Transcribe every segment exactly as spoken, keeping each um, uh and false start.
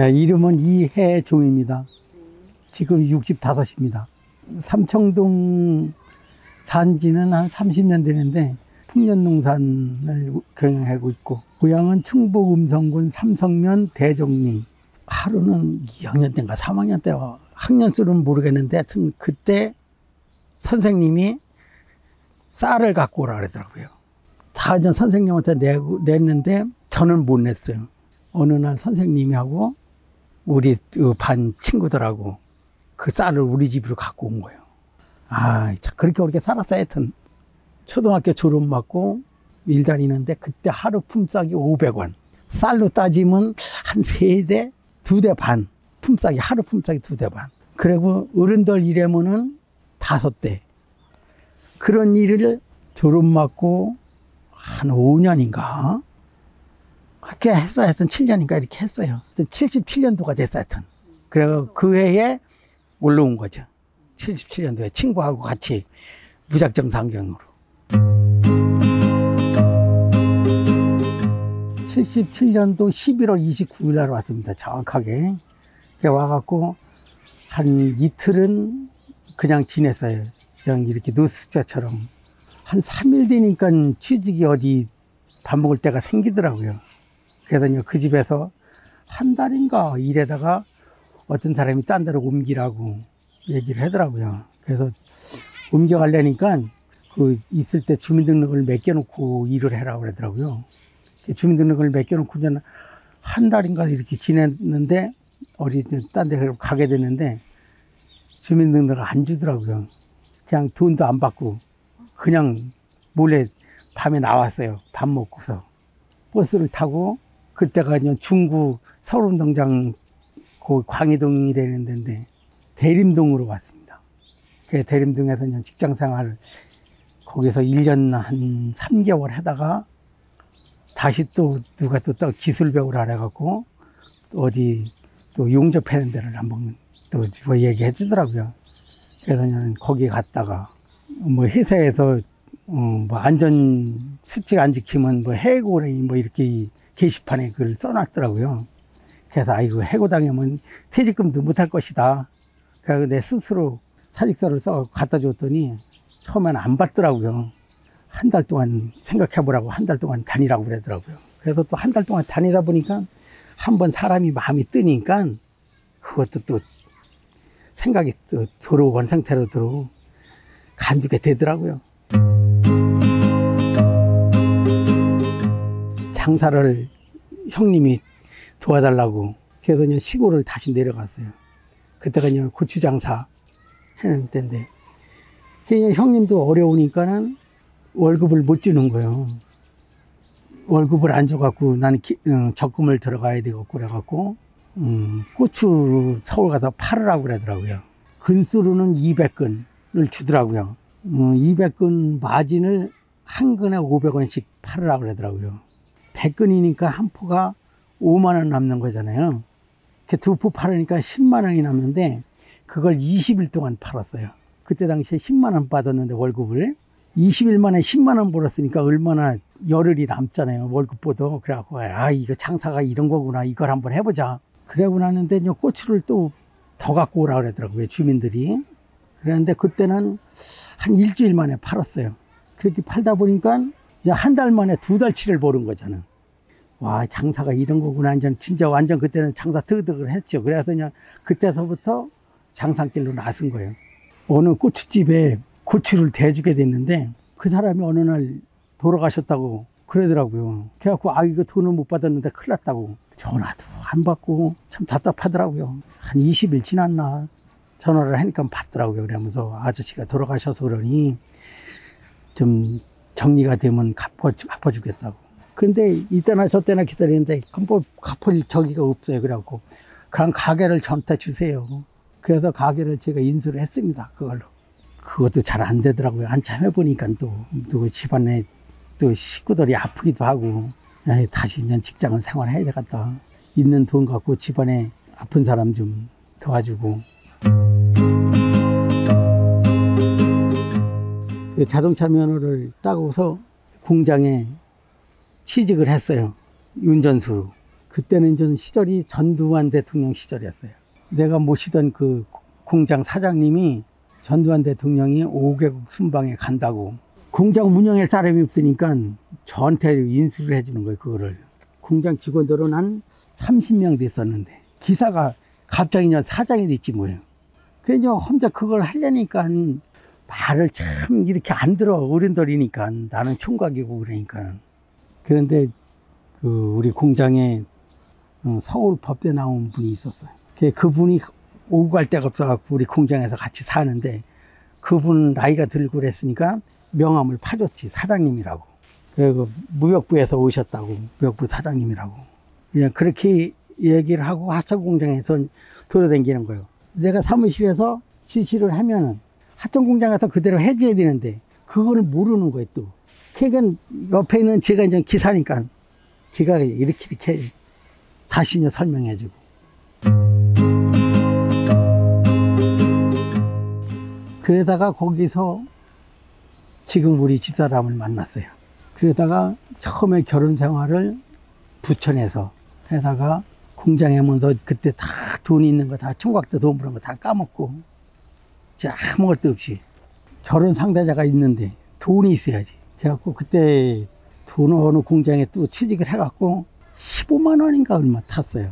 예, 이름은 이해종입니다. 지금 육십오 세입니다. 삼청동 산지는 한 삼십 년 되는데 풍년농산을 경영하고 있고, 고향은 충북 음성군 삼성면 대종리. 하루는 이 학년 때인가 삼 학년 때, 학년 수는 모르겠는데 하여튼 그때 선생님이 쌀을 갖고 오라 그러더라고요. 사전 선생님한테 내고, 냈는데 저는 못 냈어요. 어느 날 선생님하고 우리 반 친구들하고 그 쌀을 우리 집으로 갖고 온 거예요. 아, 그렇게 그렇게 살았어요. 하여튼 초등학교 졸업 맞고 일 다니는데 그때 하루 품삯이 오백 원. 쌀로 따지면 한 세 대, 두 대 반. 품삯이, 하루 품삯이 두 대 반. 그리고 어른들 일하면은 다섯 대. 그런 일을 졸업 맞고 한 오 년인가? 그렇게 했어요. 하여튼 칠 년인가 이렇게 했어요. 칠십칠 년도가 됐어요. 하여튼. 그래서 그 해에 올라온 거죠. 칠십칠 년도에 친구하고 같이 무작정 상경으로. 칠십칠 년도 십일월 이십구일 날 왔습니다. 정확하게. 와갖고 한 이틀은 그냥 지냈어요. 그냥 이렇게 노숙자처럼. 한 삼 일 되니까 취직이 어디 밥 먹을 때가 생기더라고요. 그래서 그 집에서 한 달인가 일하다가 어떤 사람이 딴 데로 옮기라고 얘기를 하더라고요. 그래서 옮겨가려니까 그 있을 때 주민등록을 맡겨놓고 일을 해라고 그러더라고요. 주민등록을 맡겨놓고 저는 한 달인가 이렇게 지냈는데, 어디 딴 데 가게 됐는데 주민등록을 안 주더라고요. 그냥 돈도 안 받고 그냥 몰래 밤에 나왔어요. 밥 먹고서 버스를 타고, 그때가 중구 서울운동장 그 광희동이 되는 데인데 대림동으로 왔습니다. 그 대림동에서 직장생활을 거기서 일 년 한 삼 개월 하다가 다시 또 누가 또 기술 배우라 그래갖고 어디 또 용접하는 데를 한번 또 뭐 얘기해 주더라고요. 그래서 저는 거기 갔다가 뭐 회사에서 어 뭐 안전 수칙 안 지키면 뭐 해고래 뭐 이렇게 게시판에 글을 써놨더라고요. 그래서 아이고, 해고당하면 퇴직금도 못할 것이다. 그래서 내 스스로 사직서를 써 갖다 줬더니 처음엔 안 받더라고요. 한 달 동안 생각해보라고 한 달 동안 다니라고 그러더라고요. 그래서 또 한 달 동안 다니다 보니까 한번 사람이 마음이 뜨니까 그것도 또 생각이 또 들어온 상태로 들어 간주게 되더라고요. 장사를 형님이 도와달라고, 그래서 그냥 시골을 다시 내려갔어요. 그때가 그냥 고추 장사 하는 때인데, 그냥 형님도 어려우니까는 월급을 못 주는 거예요. 월급을 안 줘갖고 나는 기, 어, 적금을 들어가야 되고 그래갖고 음, 고추 서울 가서 팔으라고 그러더라고요. 근수로는 이백 근을 주더라고요. 음, 이백 근 마진을 한 근에 오백 원씩 팔으라고 그러더라고요. 백 근이니까 한 포가 오만 원 남는 거잖아요. 두 포 팔으니까 십만 원이 남는데 그걸 이십 일 동안 팔았어요. 그때 당시에 십만 원 받았는데 월급을 이십 일 만에 십만 원 벌었으니까 얼마나 열흘이 남잖아요. 월급보다. 그래갖고 아, 이거 장사가 이런 거구나, 이걸 한번 해보자. 그러고 나는데 고추를 또 더 갖고 오라 그러더라고요, 주민들이. 그런데 그때는 한 일주일 만에 팔았어요. 그렇게 팔다 보니까 한 달 만에 두 달치를 벌은 거잖아요. 와, 장사가 이런 거구나. 진짜 완전 그때는 장사 뜨득을 했죠. 그래서 그냥 그때서부터 장사길로 나선 거예요. 어느 고추집에 고추를 대주게 됐는데 그 사람이 어느 날 돌아가셨다고 그러더라고요. 그래갖고 아, 이거 돈을 못 받았는데 큰일 났다고. 전화도 안 받고 참 답답하더라고요. 한 이십 일 지났나 전화를 하니까 받더라고요. 그러면서 아저씨가 돌아가셔서 그러니 좀 정리가 되면 갚아, 갚아주겠다고. 근데 이때나 저때나 기다리는데 뭐 갚을 저기가 없어요. 그래갖고 그냥 가게를 전태 주세요. 그래서 가게를 제가 인수를 했습니다. 그걸로. 그것도 잘 안 되더라고요. 한참 해보니까 또 누구 집안에 또 식구들이 아프기도 하고, 에이, 다시 이제 직장을 생활해야 되겠다. 있는 돈 갖고 집안에 아픈 사람 좀 도와주고. 그 자동차 면허를 따고서 공장에 취직을 했어요. 운전수로. 그때는 저는 시절이 전두환 대통령 시절이었어요. 내가 모시던 그 공장 사장님이 전두환 대통령이 오 개국 순방에 간다고, 공장 운영할 사람이 없으니까 저한테 인수를 해주는 거예요. 그거를 공장 직원들은 한 삼십 명 됐었는데 기사가 갑자기 사장이 됐지 뭐예요. 그래서 혼자 그걸 하려니까 말을 참 이렇게 안 들어, 어른들이니까. 나는 총각이고 그러니까. 그런데 그 우리 공장에 서울 법대 나온 분이 있었어요. 그분이 오고 갈 데가 없어서 우리 공장에서 같이 사는데, 그분 나이가 들고 그랬으니까 명함을 파줬지. 사장님이라고. 그리고 무역부에서 오셨다고, 무역부 사장님이라고. 그냥 그렇게 얘기를 하고 하천공장에서 돌아다니는 거예요. 내가 사무실에서 지시를 하면은 하천공장에서 그대로 해줘야 되는데 그걸 모르는 거예요 또. 그러니까 옆에 있는 제가 이제 기사니까 제가 이렇게 이렇게 다시 이제 설명해주고. 그러다가 거기서 지금 우리 집사람을 만났어요. 그러다가 처음에 결혼 생활을 부천에서 해다가 공장에 먼저 그때 다 돈 있는 거 다 총각도 돈 버는 거 다 까먹고 진짜 아무것도 없이 결혼 상대자가 있는데 돈이 있어야지. 그래갖고 그때 돈 어느 공장에 또 취직을 해갖고 십오만 원인가 얼마 탔어요.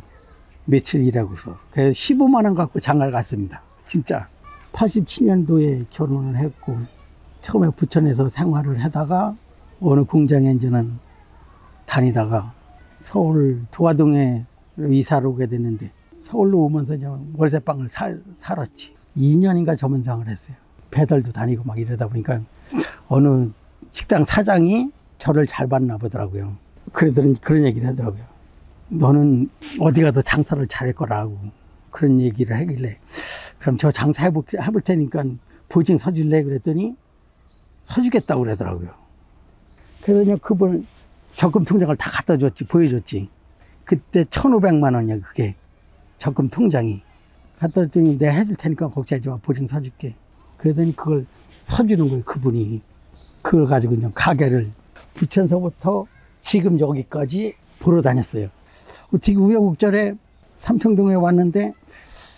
며칠 일하고서. 그래서 십오만 원 갖고 장가를 갔습니다. 진짜 팔십칠 년도에 결혼을 했고, 처음에 부천에서 생활을 하다가 어느 공장에 이제는 다니다가 서울 도화동에 이사를 오게 됐는데, 서울로 오면서 월세방을 살, 살았지. 이 년인가 점원상을 했어요. 배달도 다니고 막 이러다 보니까 어느 식당 사장이 저를 잘 봤나 보더라고요. 그래서 그런 얘기를 하더라고요. 너는 어디 가도 장사를 잘할 거라고 그런 얘기를 하길래, 그럼 저 장사 해볼, 해볼 테니까 보증 서줄래? 그랬더니 서주겠다고 그러더라고요. 그래서 그냥 그분 적금 통장을 다 갖다 줬지, 보여줬지. 그때 천오백만 원이야 그게 적금 통장이. 갖다 줬더니 내가 해줄 테니까 걱정하지 마, 보증 서줄게. 그러더니 그걸 서주는 거예요 그분이. 그걸 가지고 그냥 가게를 부천서부터 지금 여기까지 보러 다녔어요. 어떻게 우여곡절에 삼청동에 왔는데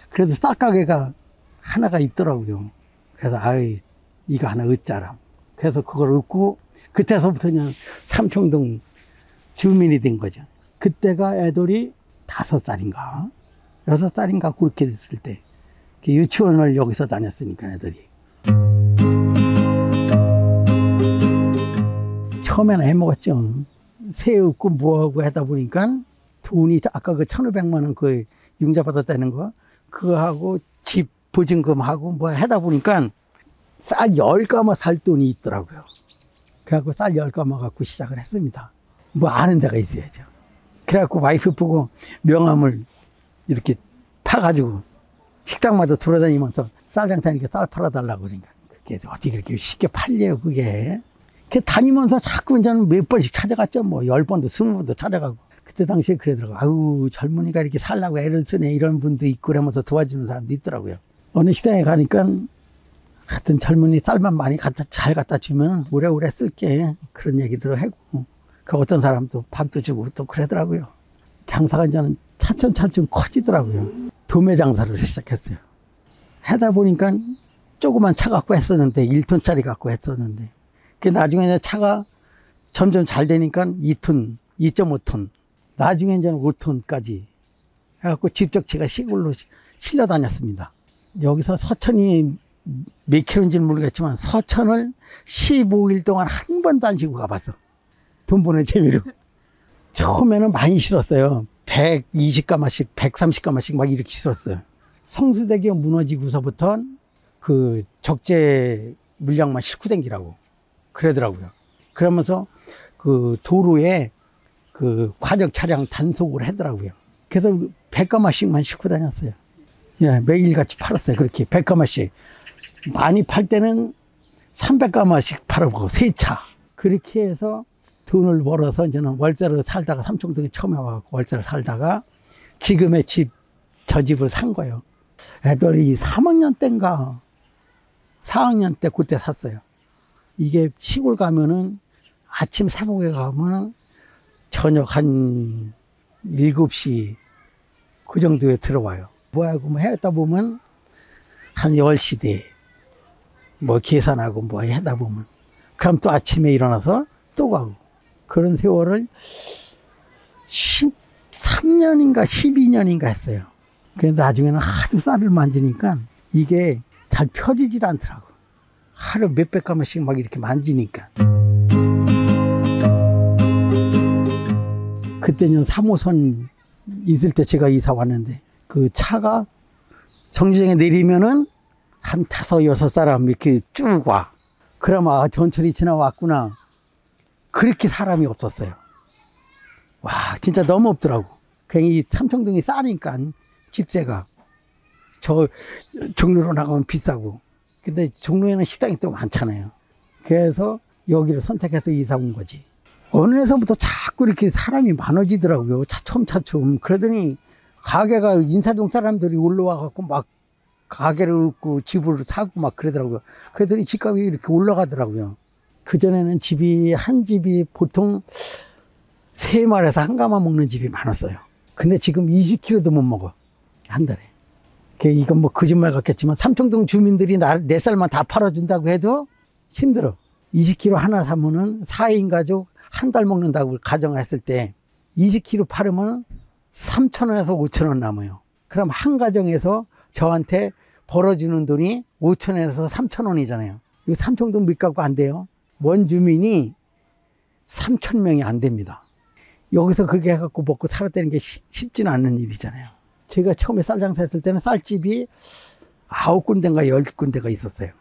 그래도 싹가게가 하나가 있더라고요. 그래서 아이 이거 하나 얻자라. 그래서 그걸 얻고 그때서부터 그냥 삼청동 주민이 된 거죠. 그때가 애들이 다섯 살인가 여섯 살인가 그렇게 됐을 때, 유치원을 여기서 다녔으니까 애들이. 처음에는 해먹었죠. 새 없고 뭐하고 하다 보니까 돈이 아까 그 천오백만 원 그 융자 받았다는 거 그거하고 집 보증금하고 뭐 하다 보니까 쌀 열 가마 살 돈이 있더라고요. 그래갖고 쌀 열 가마 갖고 시작을 했습니다. 뭐 아는 데가 있어야죠. 그래갖고 와이프 보고 명함을 이렇게 파가지고 식당마다 돌아다니면서 쌀 장사니까 쌀 팔아달라고 그러니까. 그게 어떻게 그렇게 쉽게 팔려요 그게. 그 다니면서 자꾸 저는 몇 번씩 찾아갔죠. 뭐 열 번도 스무 번도 찾아가고. 그때 당시에 그러더라고요. 아우 젊은이가 이렇게 살라고 애를 쓰네 이런 분도 있고 그러면서 도와주는 사람도 있더라고요. 어느 시장에 가니까 하여튼 젊은이 쌀만 많이 갖다 잘 갖다 주면 오래오래 쓸게 그런 얘기도 하고, 그 어떤 사람도 밥도 주고 또 그러더라고요. 장사가 저는 차츰차츰 커지더라고요. 도매 장사를 시작했어요. 하다 보니까 조그만 차 갖고 했었는데 일 톤짜리 갖고 했었는데, 그 나중에 차가 점점 잘 되니까 이 톤, 이 점 오 톤, 나중에 이제는 오 톤까지 해갖고 직접 제가 시골로 실려 다녔습니다. 여기서 서천이 몇 킬로인지는 모르겠지만 서천을 십오 일 동안 한 번도 안 쉬고 가봤어. 돈 버는 재미로. 처음에는 많이 실었어요. 백이십 가마씩, 백삼십 가마씩 막 이렇게 실었어요. 성수대교 무너지고서부터 그 적재 물량만 싣고 댕기라고 그러더라고요. 그러면서 그 도로에 그 과적 차량 단속을 하더라고요. 그래서 백 가마씩만 싣고 다녔어요. 예, 매일같이 팔았어요. 그렇게 백 가마씩. 많이 팔 때는 삼백 가마씩 팔아보고 세 차. 그렇게 해서 돈을 벌어서 저는 월세로 살다가 삼청동에 처음에 와서 월세로 살다가 지금의 집, 저 집을 산 거예요. 애들이 삼 학년 때인가 사 학년 때 그때 샀어요. 이게 시골 가면은 아침 새벽에 가면은 저녁 한 일곱 시 그 정도에 들어와요. 뭐하고 뭐 하다 보면 한 열 시 돼. 뭐 계산하고 뭐 하다 보면. 그럼 또 아침에 일어나서 또 가고. 그런 세월을 십삼 년인가 십이 년인가 했어요. 그런데 나중에는 하도 쌀을 만지니까 이게 잘 펴지질 않더라고. 하루 몇백 가마씩 막 이렇게 만지니까. 그때는 삼 호선 있을 때 제가 이사 왔는데 그 차가 정류장에 내리면은 한 다섯, 여섯 사람 이렇게 쭉 와. 그러면 아, 전철이 지나왔구나. 그렇게 사람이 없었어요. 와, 진짜 너무 없더라고. 그냥 이 삼청동이 싸니까 집세가. 저 종로로 나가면 비싸고. 근데 종로에는 식당이 또 많잖아요. 그래서 여기를 선택해서 이사 온 거지. 어느 해서부터 자꾸 이렇게 사람이 많아지더라고요. 차츰차츰. 그러더니 가게가 인사동 사람들이 올라와갖고 막 가게를 얻고 집을 사고 막 그러더라고요. 그러더니 집값이 이렇게 올라가더라고요. 그전에는 집이, 한 집이 보통 세 마리에서 한 가마 먹는 집이 많았어요. 근데 지금 이십 킬로그램도 못 먹어. 한 달에. 이건 뭐 거짓말 같겠지만 삼청동 주민들이 내 쌀만 다 팔아준다고 해도 힘들어. 이십 킬로그램 하나 사면은 사 인 가족 한 달 먹는다고 가정을 했을 때 이십 킬로그램 팔으면 삼천 원에서 오천 원 남아요. 그럼 한 가정에서 저한테 벌어주는 돈이 오천 원에서 삼천 원이잖아요. 이 삼청동 밑값과 안 돼요. 원주민이 삼천 명이 안 됩니다. 여기서 그렇게 해갖고 먹고 살았다는 게 쉽지는 않는 일이잖아요. 제가 처음에 쌀 장사했을 때는 쌀집이 아홉 군데인가 열 군데가 있었어요.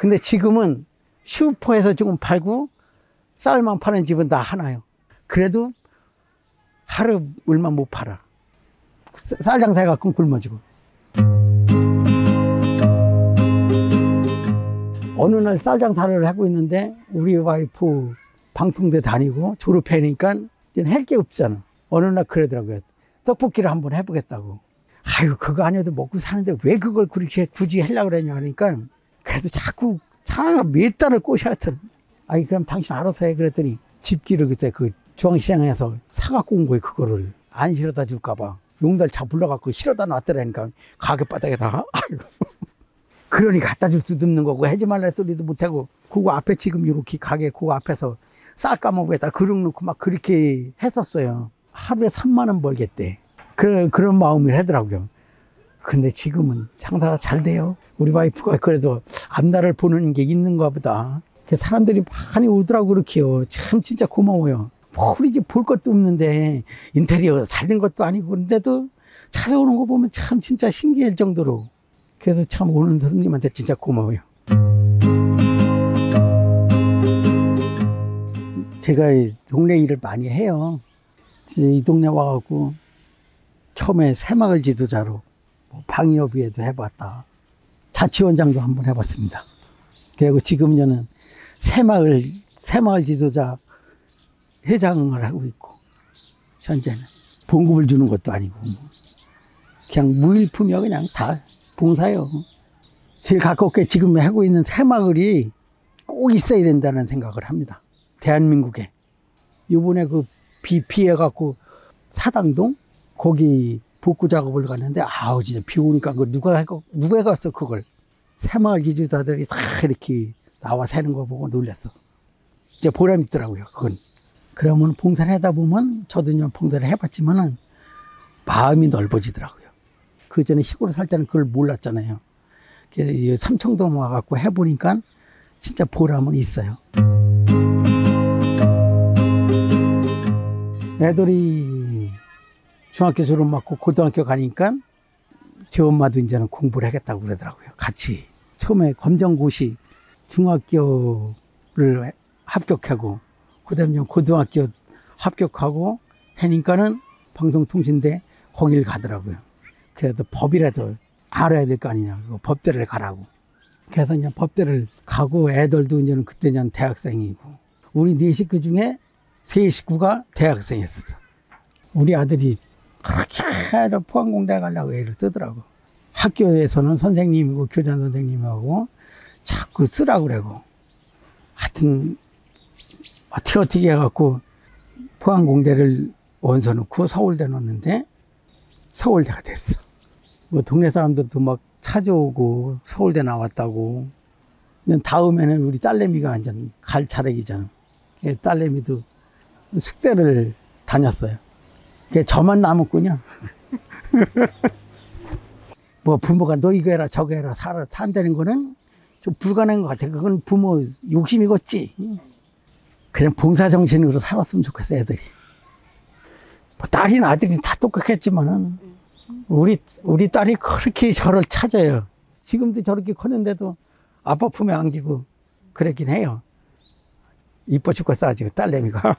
근데 지금은 슈퍼에서 조금 팔고 쌀만 파는 집은 다 하나요. 그래도 하루 얼마 못 팔아. 쌀 장사해갖고 굶어지고. 어느 날 쌀 장사를 하고 있는데 우리 와이프 방통대 다니고 졸업하니까 이제 할 게 없잖아. 어느 날 그러더라고요. 떡볶이를 한번 해보겠다고. 아유, 그거 아니어도 먹고 사는데 왜 그걸 그렇게 굳이 하려고 그러냐 하니까 그래도 자꾸 차가 몇 달을 꼬셔하여튼. 아니, 그럼 당신 알아서 해. 그랬더니 집기를 그때 그 중앙시장에서 사갖고 온 거예요. 그거를 안 실어다 줄까봐. 용달 차 불러갖고 실어다 놨더라니까. 가게 바닥에다가. 아이고. 그러니 갖다 줄 수도 없는 거고 하지 말라 소리도 못하고. 그거 앞에 지금 이렇게 가게 그거 앞에서 쌀 까먹고에다 그릇 놓고 막 그렇게 했었어요. 하루에 삼만 원 벌겠대. 그런, 그런 마음이 하더라고요. 근데 지금은 장사가 잘 돼요. 우리 와이프가 그래도 앞날을 보는 게 있는가 보다. 사람들이 많이 오더라고, 그렇게요. 참, 진짜 고마워요. 뭐, 우리 집 볼 것도 없는데, 인테리어가 잘 된 것도 아니고, 그런데도 찾아오는 거 보면 참, 진짜 신기할 정도로. 그래서 참, 오는 손님한테 진짜 고마워요. 제가 동네 일을 많이 해요. 이 동네 와갖고 처음에 새마을 지도자로 방위협의회도 해봤다. 자치원장도 한번 해봤습니다. 그리고 지금 저는 새마을, 새마을 지도자 회장을 하고 있고, 현재는 봉급을 주는 것도 아니고, 그냥 무일품이야, 그냥 다 봉사요. 제일 가깝게 지금 하고 있는 새마을이 꼭 있어야 된다는 생각을 합니다. 대한민국에. 요번에 그 비 피해갖고 사당동? 거기 복구 작업을 갔는데, 아우, 진짜 비 오니까 그걸 누가, 해가, 누가 해갔어, 그걸. 새마을 지도자들이 다 이렇게 나와 새는 거 보고 놀랐어. 이제 보람 있더라고요, 그건. 그러면 봉사를 하다 보면, 저도 이제 봉사를 해봤지만은, 마음이 넓어지더라고요. 그 전에 시골에 살 때는 그걸 몰랐잖아요. 그래서 삼청동 와갖고 해보니까, 진짜 보람은 있어요. 애들이 중학교 졸업 맞고 고등학교 가니까, 제 엄마도 이제는 공부를 하겠다고 그러더라고요. 같이. 처음에 검정고시 중학교를 합격하고, 그 다음에 고등학교 합격하고 하니까는 방송통신대 거길 가더라고요. 그래도 법이라도 알아야 될 거 아니냐. 법대를 가라고. 그래서 그냥 법대를 가고, 애들도 이제는 그때는 대학생이고, 우리 네 식구 중에 세 식구가 대학생이었어. 우리 아들이 그렇게 포항공대 가려고 애를 쓰더라고. 학교에서는 선생님이고 교장 선생님하고 자꾸 쓰라고 그러고. 하여튼 어떻게 어떻게 해갖고 포항공대를 원서 넣고 서울대 넣었는데 서울대가 됐어. 뭐 동네 사람들도 막 찾아오고 서울대 나왔다고. 근데 다음에는 우리 딸내미가 완전 갈 차례이잖아. 딸내미도 숙대를 다녔어요. 저만 남았군요. 뭐 부모가 너 이거 해라 저거 해라 살아 산다는 거는 좀 불가능한 것 같아. 그건 부모 욕심이겠지. 그냥 봉사정신으로 살았으면 좋겠어, 애들이. 뭐 딸이나 아들이 다 똑같겠지만은 우리 우리 딸이 그렇게 저를 찾아요. 지금도 저렇게 컸는데도 아빠 품에 안기고 그랬긴 해요. 이뻐 죽겠어 아주 딸내미가.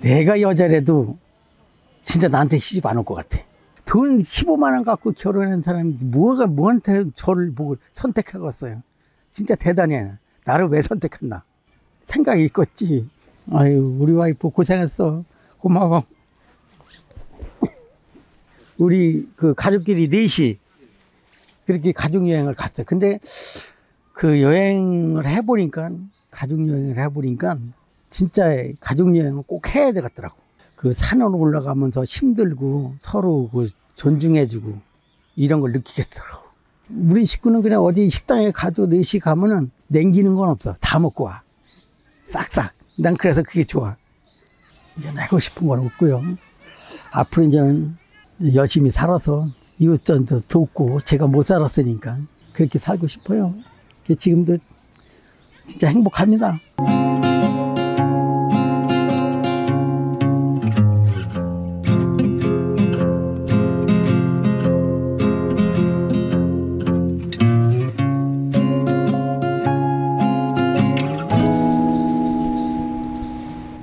내가 여자래도 진짜 나한테 시집 안 올 것 같아. 돈 십오만 원 갖고 결혼한 사람이 뭐가 뭐한테 저를 보고 선택하겠어요. 진짜 대단해. 나를 왜 선택했나 생각이 있겠지. 아유, 우리 와이프 고생했어. 고마워. 우리 그 가족끼리 넷이 그렇게 가족여행을 갔어요. 근데 그 여행을 해보니까, 가족여행을 해보니까 진짜 가족여행을 꼭 해야 되겠더라고. 그 산으로 올라가면서 힘들고 서로 그 존중해주고 이런 걸 느끼겠더라고. 우리 식구는 그냥 어디 식당에 가도 넷이 가면은 남기는 건 없어. 다 먹고 와. 싹싹. 난 그래서 그게 좋아. 이제 내고 싶은 건 없고요. 앞으로 이제는 열심히 살아서 이웃전도 돕고, 제가 못 살았으니까 그렇게 살고 싶어요. 지금도 진짜 행복합니다.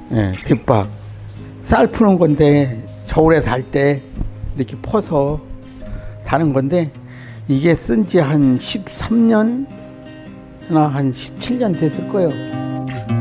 네, 뒷밥 쌀 푸는 건데 저울에 달 때 이렇게 퍼서 다는 건데, 이게 쓴 지 한 십삼 년이나 한 십칠 년 됐을 거예요.